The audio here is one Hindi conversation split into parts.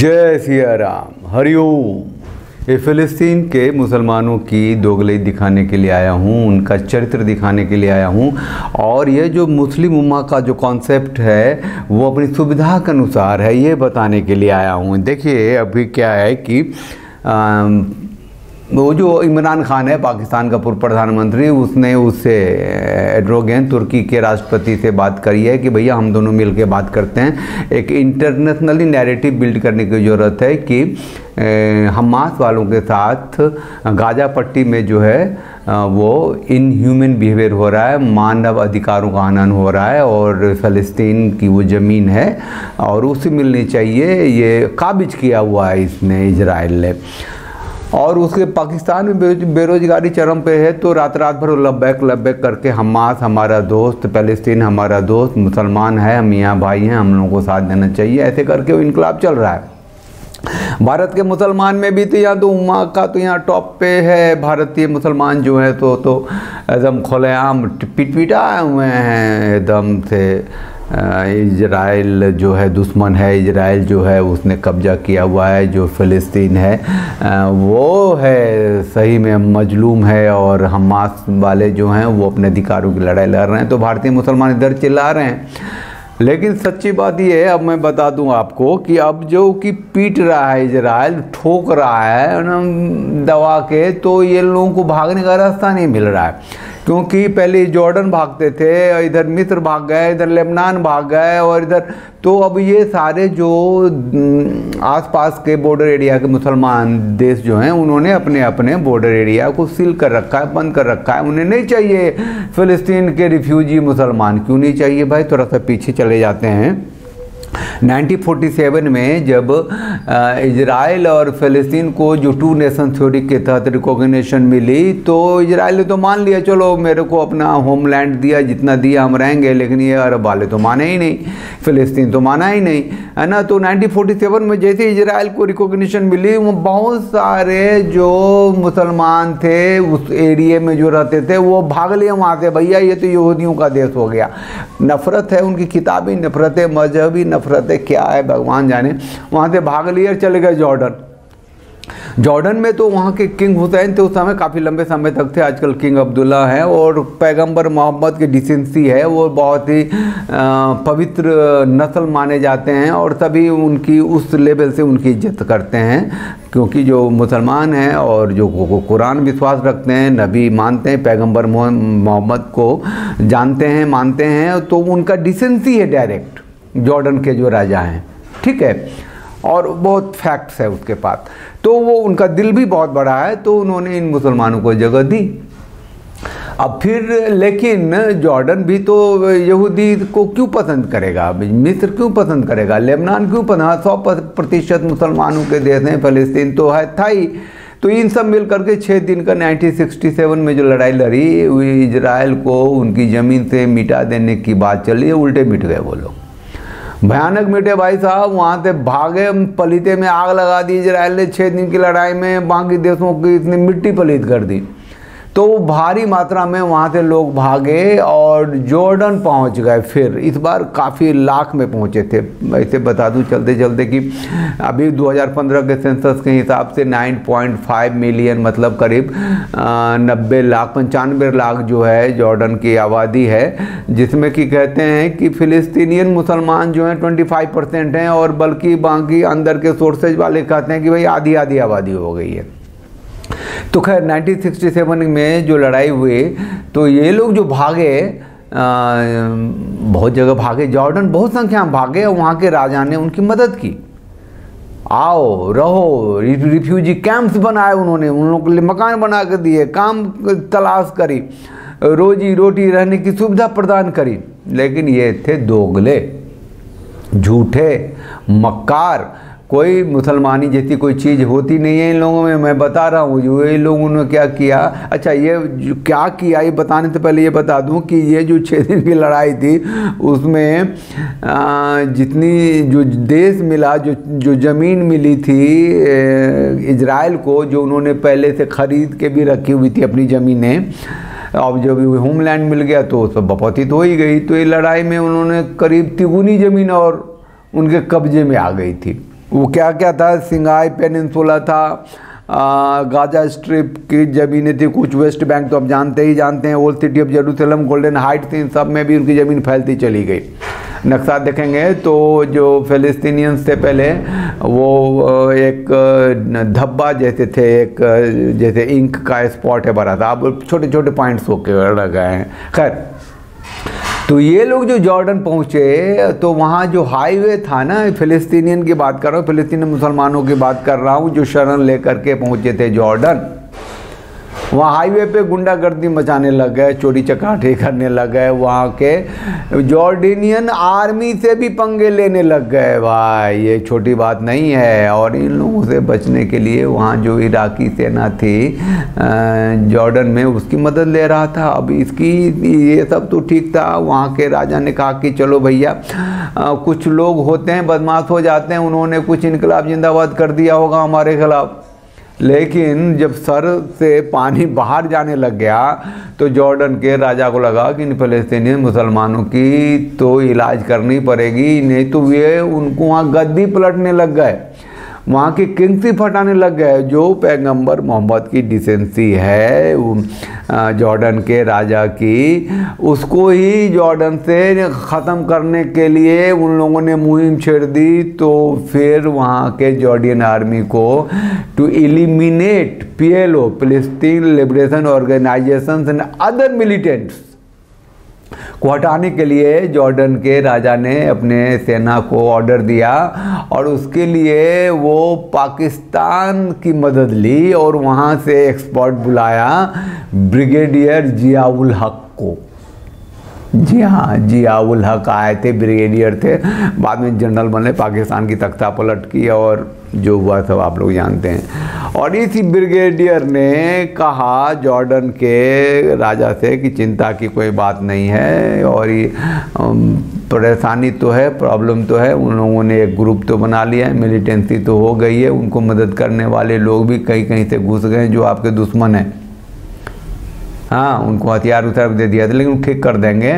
जय सिया राम हरिओम। ये फ़िलिस्तीन के मुसलमानों की दोगलई दिखाने के लिए आया हूँ, उनका चरित्र दिखाने के लिए आया हूँ। और ये जो मुस्लिम उम्मा का जो कॉन्सेप्ट है वो अपनी सुविधा के अनुसार है, ये बताने के लिए आया हूँ। देखिए अभी क्या है कि वो जो इमरान खान है पाकिस्तान का पूर्व प्रधानमंत्री, उसने उससे एर्डोगन तुर्की के राष्ट्रपति से बात करी है कि भैया हम दोनों मिलकर बात करते हैं। एक इंटरनेशनली नैरेटिव बिल्ड करने की ज़रूरत है कि हमास वालों के साथ गाजा पट्टी में जो है वो इनह्यूमन बिहेवियर हो रहा है, मानव अधिकारों का हनन हो रहा है और फ़लस्तीन की वो ज़मीन है और उसे मिलनी चाहिए, ये काबिज किया हुआ है इसने इजराइल ने। और उसके पाकिस्तान में बेरोजगारी चरम पे है, तो रात भर लबैक करके हमास हमारा दोस्त, फ़लस्तीन हमारा दोस्त, मुसलमान है हम, यहाँ भाई हैं, हम लोगों को साथ देना चाहिए, ऐसे करके वो इनकलाब चल रहा है। भारत के मुसलमान में भी तो यहाँ तो उम्मा का तो यहाँ टॉप पे है, भारतीय मुसलमान जो है तो एकदम खुलेआम पिटपिटाए हुए हैं एकदम से, इजराइल जो है दुश्मन है, इजराइल जो है उसने कब्जा किया हुआ है, जो फ़लस्तीन है वो है सही में मजलूम है और हमास वाले जो हैं वो अपने अधिकारों की लड़ाई लड़ रहे हैं। तो भारतीय मुसलमान इधर चिल्ला रहे हैं, लेकिन सच्ची बात ये है, अब मैं बता दूं आपको कि अब जो कि पीट रहा है इजराइल, ठोक रहा है दवा के, तो ये लोगों को भागने का रास्ता नहीं मिल रहा है। क्योंकि पहले जॉर्डन भागते थे, इधर मिस्र भाग गए, इधर लेबनान भाग गए और इधर, तो अब ये सारे जो आसपास के बॉर्डर एरिया के मुसलमान देश जो हैं उन्होंने अपने अपने बॉर्डर एरिया को सील कर रखा है, बंद कर रखा है। उन्हें नहीं चाहिए फ़लस्तीन के रिफ्यूजी मुसलमान। क्यों नहीं चाहिए भाई? थोड़ा सा पीछे चले जाते हैं। 1947 में जब इजराइल और फ़लस्तीन को जो टू नेशन थ्योरी के तहत रिकॉग्निशन मिली, तो इजराइल ने तो मान लिया, चलो मेरे को अपना होमलैंड दिया, जितना दिया हम रहेंगे, लेकिन ये अरब वाले तो माने ही नहीं, फ़लस्तीन तो माना ही नहीं, है ना। तो 1947 में जैसे इजराइल को रिकॉग्निशन मिली, वो बहुत सारे जो मुसलमान थे उस एरिया में जो रहते थे वो भाग लिए वहाँ से, भैया ये तो यहूदियों का देश हो गया। नफ़रत है, उनकी किताबी नफ़रत है, मजहबी नफ़रत है, क्या है भगवान जाने। वहाँ से भाग लिए और चले गए जॉर्डन। जॉर्डन में तो वहाँ के किंग हुसैन थे उस समय, काफ़ी लंबे समय तक थे, आजकल किंग अब्दुल्ला हैं, और पैगंबर मोहम्मद की डिसेंसी है, वो बहुत ही पवित्र नस्ल माने जाते हैं और तभी उनकी उस लेवल से उनकी इज्जत करते हैं। क्योंकि जो मुसलमान हैं और जो कुरान विश्वास रखते हैं, नबी मानते हैं, पैगंबर मोहम्मद को जानते हैं, मानते हैं, तो उनका डिसेंसी है डायरेक्ट जॉर्डन के जो राजा हैं, ठीक है, और बहुत फैक्ट्स है उसके पास, तो वो उनका दिल भी बहुत बड़ा है, तो उन्होंने इन मुसलमानों को जगह दी। अब फिर लेकिन जॉर्डन भी तो यहूदी को क्यों पसंद करेगा, मिस्र क्यों पसंद करेगा, लेबनान क्यों पसंद, 100% मुसलमानों के देश हैं, फ़लस्तीन तो है था ही। तो इन सब मिल करके 6 दिन का 1967 में जो लड़ाई लड़ी, इजराइल को उनकी ज़मीन से मिटा देने की बात चली, उल्टे मिट गए वो लोग, भयानक मिटे भाई साहब। वहाँ से भागे, पलीते में आग लगा दी इजराइल ने, 6 दिन की लड़ाई में बाकी देशों की इतनी मिट्टी पलीत कर दी, तो भारी मात्रा में वहाँ से लोग भागे और जॉर्डन पहुँच गए। फिर इस बार काफ़ी लाख में पहुँचे थे। ऐसे बता दूँ चलते चलते कि अभी 2015 के सेंसस के हिसाब से 9.5 मिलियन मतलब करीब 95 लाख जो है जॉर्डन की आबादी है, जिसमें कि कहते हैं कि फ़िलिस्तीनियन मुसलमान जो हैं 25% हैं, और बल्कि बाकी अंदर के सोर्सेज वाले कहते हैं कि भाई आधी आधी आबादी हो गई है। तो खैर 1967 में जो लड़ाई हुई, तो ये लोग जो भागे बहुत जगह भागे, जॉर्डन बहुत संख्या में भागे, वहाँ के राजा ने उनकी मदद की, आओ रहो, रिफ्यूजी कैंप्स बनाए उन्होंने, उन लोगों के लिए मकान बना कर दिए, काम तलाश करी, रोजी रोटी रहने की सुविधा प्रदान करी। लेकिन ये थे दोगले, झूठे, मक्कार, कोई मुसलमानी जैसी कोई चीज़ होती नहीं है इन लोगों में। मैं बता रहा हूँ जो ये लोग उन्होंने क्या किया। अच्छा ये क्या किया ये बताने से पहले ये बता दूँ कि ये जो 6 दिन की लड़ाई थी उसमें जितनी जो देश मिला, जो ज़मीन मिली थी इजराइल को, जो उन्होंने पहले से ख़रीद के भी रखी हुई थी अपनी ज़मीनें, अब जब होमलैंड मिल गया तो सब बपतित हो ही गई। तो ये लड़ाई में उन्होंने करीब तिगुनी ज़मीन और उनके कब्जे में आ गई थी। वो क्या क्या था, सिंगाई पेनिनसुला था, गाजा स्ट्रिप की ज़मीनें थी कुछ, वेस्ट बैंक तो आप जानते ही जानते हैं, old city of Jerusalem, Golan Heights, इन सब में भी उनकी ज़मीन फैलती चली गई। नक्शा देखेंगे तो जो फ़िलिस्तीनियंस थे पहले वो एक धब्बा जैसे थे, एक जैसे इंक का स्पॉट है बड़ा था, अब छोटे छोटे पॉइंट्स होकर लग गए हैं। खैर, तो ये लोग जो जॉर्डन पहुँचे तो वहाँ जो हाईवे था ना, फ़िलिस्तीनियन की बात कर रहा हूँ, फ़िलिस्तीनी मुसलमानों की बात कर रहा हूँ जो शरण लेकर के पहुँचे थे जॉर्डन, वहाँ हाईवे पे गुंडागर्दी मचाने लग गए, चोरी चकाटी करने लग गए, वहाँ के जॉर्डनियन आर्मी से भी पंगे लेने लग गए। भाई ये छोटी बात नहीं है। और इन लोगों से बचने के लिए वहाँ जो इराकी सेना थी जॉर्डन में, उसकी मदद ले रहा था। अब इसकी ये सब तो ठीक था, वहाँ के राजा ने कहा कि चलो भैया, कुछ लोग होते हैं बदमाश हो जाते हैं, उन्होंने कुछ इनकलाब जिंदाबाद कर दिया होगा हमारे खिलाफ। लेकिन जब सर से पानी बाहर जाने लग गया तो जॉर्डन के राजा को लगा कि इन फ़िलिस्तीनी मुसलमानों की तो इलाज करनी पड़ेगी, नहीं तो ये उनको वहाँ गद्दी पलटने लग गए, वहाँ की किंगसी फटाने लग गए। जो पैगंबर मोहम्मद की डिसेंसी है जॉर्डन के राजा की, उसको ही जॉर्डन से ख़त्म करने के लिए उन लोगों ने मुहिम छेड़ दी। तो फिर वहाँ के जॉर्डियन आर्मी को to eliminate PLO, Palestine liberation organisation and other militants को हटाने के लिए जॉर्डन के राजा ने अपने सेना को ऑर्डर दिया, और उसके लिए वो पाकिस्तान की मदद ली और वहाँ से एक्सपर्ट बुलाया, ब्रिगेडियर जियाउल हक को। जी हाँ, जियाउल हक आए थे, ब्रिगेडियर थे, बाद में जनरल बने, पाकिस्तान की तख्ता पलट की और जो हुआ सब आप लोग जानते हैं। और इसी ब्रिगेडियर ने कहा जॉर्डन के राजा से कि चिंता की कोई बात नहीं है, और ये परेशानी तो है, प्रॉब्लम तो है, उन लोगों ने एक ग्रुप तो बना लिया है, मिलिटेंसी तो हो गई है, उनको मदद करने वाले लोग भी कहीं कहीं से घुस गए जो आपके दुश्मन हैं। हाँ, उनको हथियार उतार दे दिया था, लेकिन ठीक कर देंगे।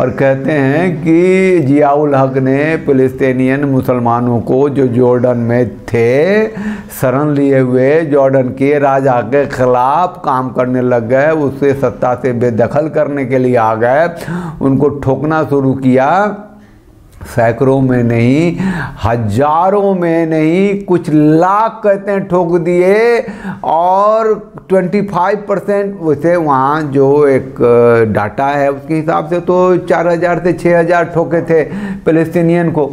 और कहते हैं कि जियाउल हक ने फिलिस्तीनियन मुसलमानों को जो जॉर्डन में थे शरण लिए हुए, जॉर्डन के राजा के खिलाफ काम करने लग गए, उससे सत्ता से बेदखल करने के लिए आ गए, उनको ठोकना शुरू किया। सैकड़ों में नहीं, हजारों में नहीं, कुछ लाख कहते हैं ठोक दिए, और 25% वैसे वहाँ जो एक डाटा है उसके हिसाब से तो 4,000 से 6,000 ठोके थे फिलिस्तीनियन को,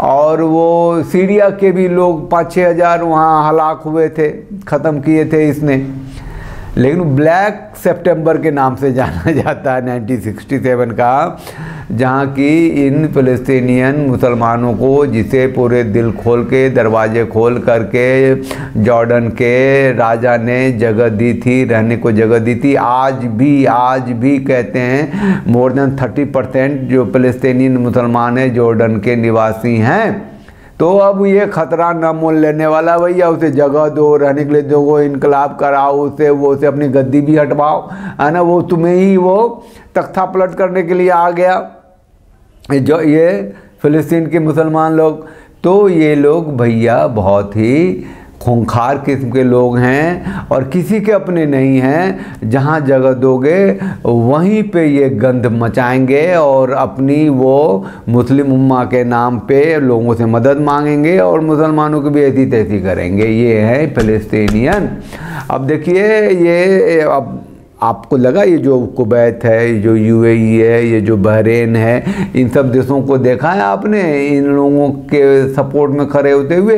और वो सीरिया के भी लोग 5-6 हज़ार वहाँ हलाक हुए थे, ख़त्म किए थे इसने। लेकिन ब्लैक सेप्टेम्बर के नाम से जाना जाता है 1967 का, जहाँ की इन फिलिस्तीनियन मुसलमानों को, जिसे पूरे दिल खोल के दरवाजे खोल करके जॉर्डन के राजा ने जगह दी थी, रहने को जगह दी थी। आज भी कहते हैं मोर देन 30% जो फिलिस्तीनियन मुसलमान हैं जॉर्डन के निवासी हैं। तो अब ये ख़तरा न मोल लेने वाला, भैया उसे जगह दो, रहने के लिए दो, इनकलाब कराओ उसे, वो उसे अपनी गद्दी भी हटवाओ, है ना, वो तुम्हें ही वो तख्ता पलट करने के लिए आ गया जो ये फिलिस्तीन के मुसलमान लोग। तो ये लोग भैया बहुत ही खूंखार किस्म के लोग हैं और किसी के अपने नहीं हैं। जहाँ जगह दोगे वहीं पे ये गंध मचाएंगे और अपनी वो मुस्लिम उम्मा के नाम पे लोगों से मदद मांगेंगे और मुसलमानों की भी ऐसी तैसी करेंगे। ये है फिलिस्तीनियन। अब देखिए, ये अब आपको लगा ये जो कुवैत है, ये जो UAE है, ये जो बहरेन है, इन सब देशों को देखा है आपने इन लोगों के सपोर्ट में खड़े होते हुए।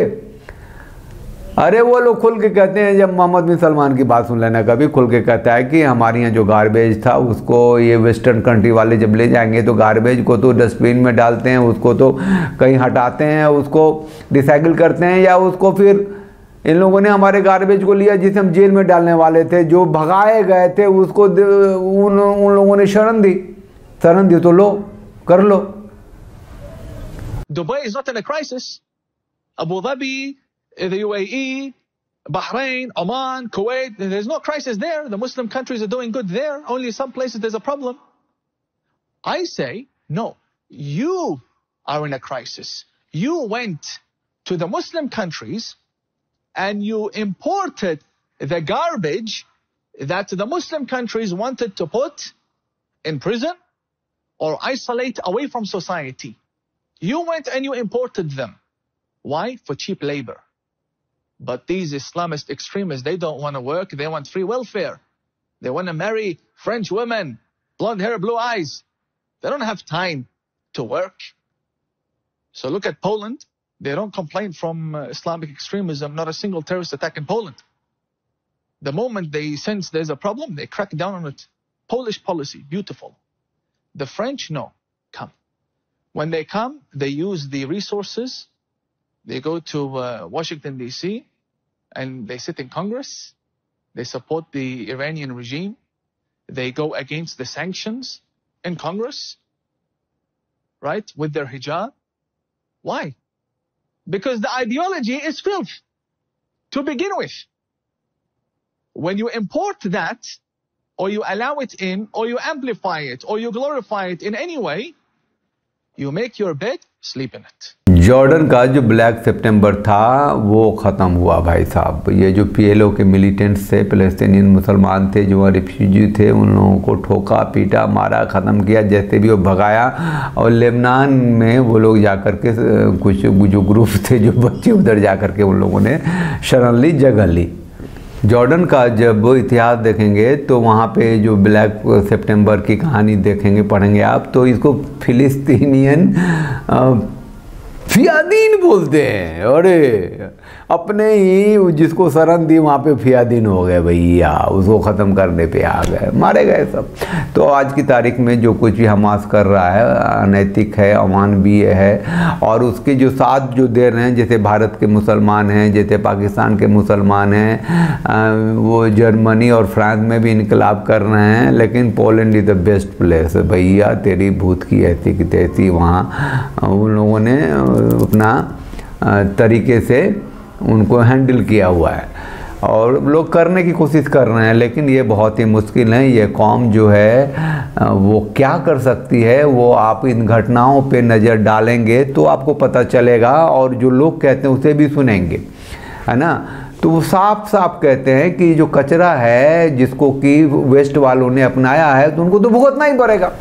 अरे वो लोग खुल के कहते हैं, जब मोहम्मद बिन सलमान की बात सुन लेना कभी, खुल के कहता है कि हमारे यहाँ जो गार्बेज था उसको ये वेस्टर्न कंट्री वाले जब ले जाएंगे तो गार्बेज को तो डस्टबिन में डालते हैं, उसको तो कहीं हटाते हैं, उसको रिसाइकिल करते हैं, या उसको फिर इन लोगों ने हमारे गार्बेज को लिया जिसे हम जेल में डालने वाले थे, जो भगाए गए थे, उसको उन लोगों ने शरण दी तो लो, कर लो। Dubai is not in a crisis, Abu Dhabi, the UAE, Bahrain, Oman, Kuwait, there's no crisis there. The Muslim countries are doing good there. Only some places there's a problem. I say, no, you are in a crisis. You went to the Muslim countries and you imported the garbage that the Muslim countries wanted to put in prison or isolate away from society. You went and you imported them. Why? For cheap labor. But these Islamist extremists, they don't want to work. They want free welfare. They want to marry French women, blonde hair, blue eyes. They don't have time to work. So look at Poland. They don't complain from Islamic extremism, not a single terrorist attack in Poland. The moment they sense there's a problem, they crack down on it. Polish policy, beautiful. The French, no, come. When they come, they use the resources. They go to Washington DC and they sit in Congress. They support the Iranian regime. They go against the sanctions in Congress, right, with their hijab. Why? Because the ideology is filth to begin with. When you import that, or you allow it in, or you amplify it, or you glorify it in any way, you make your bed, sleep in it. Jordan का जो ब्लैक सितंबर था वो ख़त्म हुआ भाई साहब। ये जो PLO के मिलिटेंट्स थे, फ़लस्तीनियन मुसलमान थे, जो रिफ्यूजी थे, उन लोगों को ठोका पीटा मारा ख़त्म किया, जैसे भी वो भगाया। और लेबनान में वो लोग जा कर के कुछ जो ग्रुप थे, जो बच्चे, उधर जा कर के उन लोगों ने शरण ली, जगह ली। जॉर्डन का जब इतिहास देखेंगे तो वहाँ पे जो ब्लैक सितंबर की कहानी देखेंगे, पढ़ेंगे आप, तो इसको फ़िलिस्तीनियन फ़ियादीन बोलते हैं। अरे अपने ही जिसको शरण दी वहाँ पे फ़ियादीन हो गए भैया, उसको ख़त्म करने पे आ गए, मारे गए सब। तो आज की तारीख में जो कुछ भी हमास कर रहा है अनैतिक है, अमानवीय है। और उसके जो साथ जो दे रहे हैं, जैसे भारत के मुसलमान हैं, जैसे पाकिस्तान के मुसलमान हैं, वो जर्मनी और फ्रांस में भी इनकलाब कर रहे हैं, लेकिन Poland is the best place भैया। तेरी भूत की ऐसी की तैसी, वहाँ उन लोगों ने अपना तरीके से उनको हैंडल किया हुआ है और लोग करने की कोशिश कर रहे हैं, लेकिन ये बहुत ही मुश्किल है। ये कौम जो है वो क्या कर सकती है, वो आप इन घटनाओं पे नज़र डालेंगे तो आपको पता चलेगा। और जो लोग कहते हैं उसे भी सुनेंगे, है ना, तो वो साफ साफ कहते हैं कि जो कचरा है जिसको कि वेस्ट वालों ने अपनाया है, तो उनको तो भुगतना ही पड़ेगा।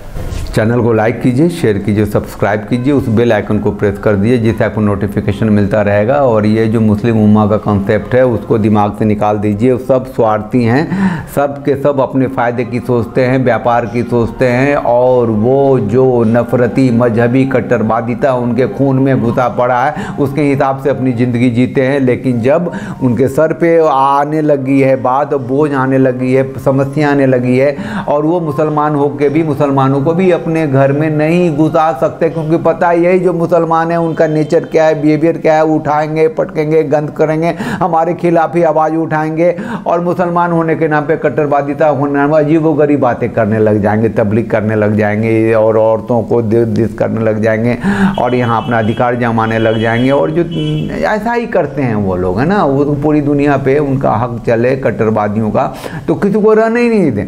चैनल को लाइक कीजिए, शेयर कीजिए, सब्सक्राइब कीजिए, उस बेल आइकन को प्रेस कर दीजिए जिससे आपको नोटिफिकेशन मिलता रहेगा। और ये जो मुस्लिम उम्मा का कॉन्सेप्ट है उसको दिमाग से निकाल दीजिए। सब स्वार्थी हैं, सब के सब अपने फ़ायदे की सोचते हैं, व्यापार की सोचते हैं, और वो जो नफरती मजहबी कट्टरवादिता उनके खून में घुसा पड़ा है उसके हिसाब से अपनी ज़िंदगी जीते हैं। लेकिन जब उनके सर पर आने लगी है बात, बोझ आने लगी है, समस्या आने लगी है, और वो मुसलमान होकर भी मुसलमानों को भी अपने घर में नहीं घुसा सकते, क्योंकि पता यही जो मुसलमान हैं उनका नेचर क्या है, बिहेवियर क्या है, उठाएंगे, पटकेंगे, गंद करेंगे, हमारे खिलाफ ही आवाज़ उठाएंगे। और मुसलमान होने के नाम पे कट्टरवादिता होने वाली वो गरीब बातें करने लग जाएंगे, तबलीग करने लग जाएंगे, और औरतों को दिस करने लग जाएंगे, और यहाँ अपना अधिकार जमाने लग जाएंगे। और जो ऐसा ही करते हैं वो लोग, है ना, वो पूरी दुनिया पर उनका हक चले कट्टरवादियों का, तो किसी को रहने ही नहीं दें,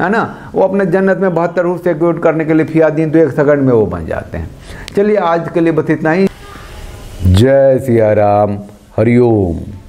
है ना। वो अपने जन्नत में 72 सिक्योर करने के लिए फियादीन तो एक सेकंड में वो बन जाते हैं। चलिए आज के लिए बस इतना ही। जय सिया राम, हरिओम।